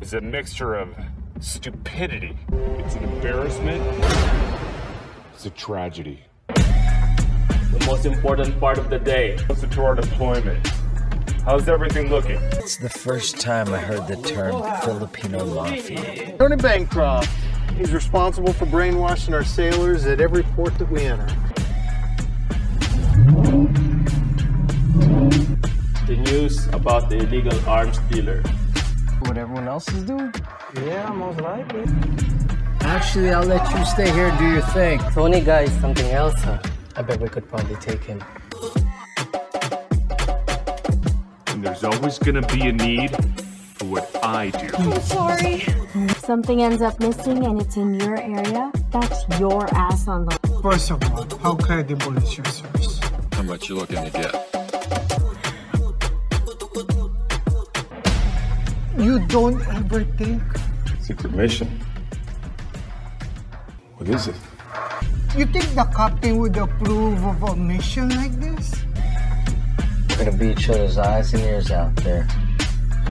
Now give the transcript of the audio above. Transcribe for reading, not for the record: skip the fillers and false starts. is a mixture of stupidity. It's an embarrassment. It's a tragedy. The most important part of the day. Listen to our deployment. How's everything looking? It's the first time I heard the term Filipino mafia. Tony Bancroft is responsible for brainwashing our sailors at every port that we enter. The news about the illegal arms dealer. What everyone else is doing? Yeah, most likely. Actually, I'll let you stay here and do your thing. Tony guy is something else, huh? I bet we could probably take him. And there's always gonna be a need for what I do. I'm sorry. If something ends up missing and it's in your area, that's your ass on the line. First of all, how credible is your source? How much you looking to get? You don't ever think. Secret mission. What is it? You think the captain would approve of a mission like this? We're gonna be each other's eyes and ears out there.